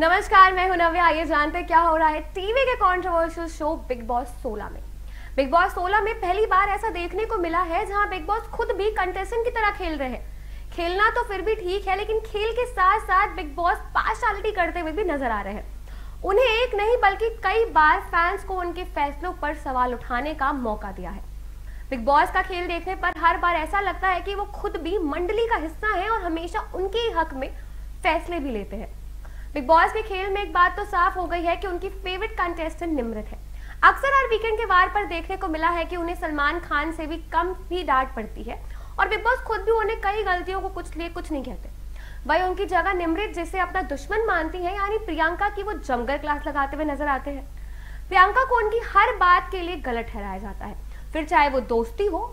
नमस्कार, मैं हूं नव्या। आइए जानते क्या हो रहा है टीवी के कंट्रोवर्शियल शो बिग बॉस 16 में। बिग बॉस 16 में पहली बार ऐसा देखने को मिला है जहां बिग बॉस खुद भी कंटेस्टेंट की तरह खेल रहे हैं। खेलना तो फिर भी ठीक है, लेकिन खेल के साथ साथ बिग बॉस पार्शियलिटी करते हुए भी नजर आ रहे हैं। उन्हें एक नहीं बल्कि कई बार फैंस को उनके फैसलों पर सवाल उठाने का मौका दिया है। बिग बॉस का खेल देखने पर हर बार ऐसा लगता है कि वो खुद भी मंडली का हिस्सा है और हमेशा उनके ही हक में फैसले भी लेते हैं। बिग बॉस के खेल में एक बात तो साफ हो गई है कि उनकी फेवरेट कंटेस्टेंट निमृत है। अक्सर हर वीकेंड के वार पर देखने को मिला है कि उन्हें सलमान खान से भी कम ही डांट पड़ती है और बिग बॉस खुद भी उन्हें कई गलतियों को कुछ नहीं कहते। वही उनकी जगह निमृत, जिसे अपना दुश्मन मानती है, यानी प्रियंका की, वो जमकर क्लास लगाते हुए नजर आते हैं। प्रियंका को उनकी हर बात के लिए गलत ठहराया जाता है, फिर चाहे वो दोस्ती हो,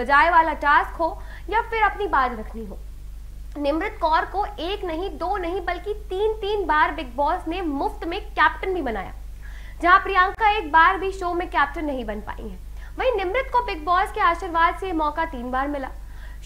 बजाय वाला टास्क हो या फिर अपनी बात रखनी हो। निमृत कौर को एक नहीं, दो नहीं बल्कि तीन बार बिग बॉस ने मुफ्त में कैप्टन भी बनाया। जहां प्रियंका एक बार भी शो में कैप्टन नहीं बन पाई है, वहीं निमृत को बिग बॉस के आशीर्वाद से मौका 3 बार मिला।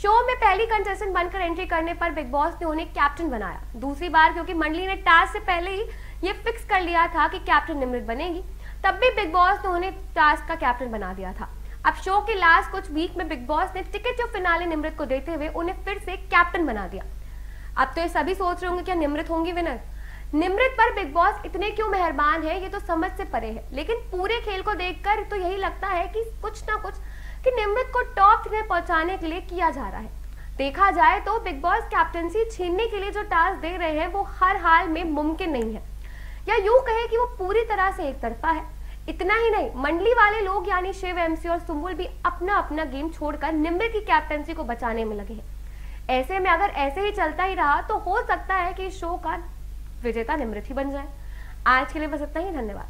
शो में पहली कंटेस्टेंट बनकर एंट्री करने पर बिग बॉस ने उन्हें कैप्टन बनाया। दूसरी बार क्योंकि मंडली ने टास्क से पहले ही ये फिक्स कर लिया था कि कैप्टन निमृत बनेगी, तब भी बिग बॉस ने उन्हें टास्क का कैप्टन बना दिया था। अब शो के लास्ट कुछ वीक में बिग बॉस ने टिकट जो फिनाले निमृत को देते हुए उन्हें फिर से कैप्टन बना दिया। अब तो ये सभी सोच रहे होंगे क्या निमृत होंगी विनर? निमृत पर बिग बॉस इतने क्यों मेहरबान है, ये तो समझ से परे है। लेकिन पूरे खेल को देखकर तो यही लगता है कि कुछ ना कुछ कि निमृत को टॉप में पहुंचाने के लिए किया जा रहा है। देखा जाए तो बिग बॉस कैप्टनसी छीनने के लिए जो टास्क दे रहे हैं वो हर हाल में मुमकिन नहीं है, या यूं कहे कि वो पूरी तरह से एक तरफा है। इतना ही नहीं, मंडली वाले लोग यानी शिव, एमसी और सुमुल भी अपना अपना गेम छोड़कर निमृत की कैप्टनसी को बचाने में लगे हैं। ऐसे में अगर ऐसे ही चलता ही रहा तो हो सकता है कि शो का विजेता निमृत ही बन जाए। आज के लिए बस इतना ही, धन्यवाद।